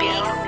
Beats.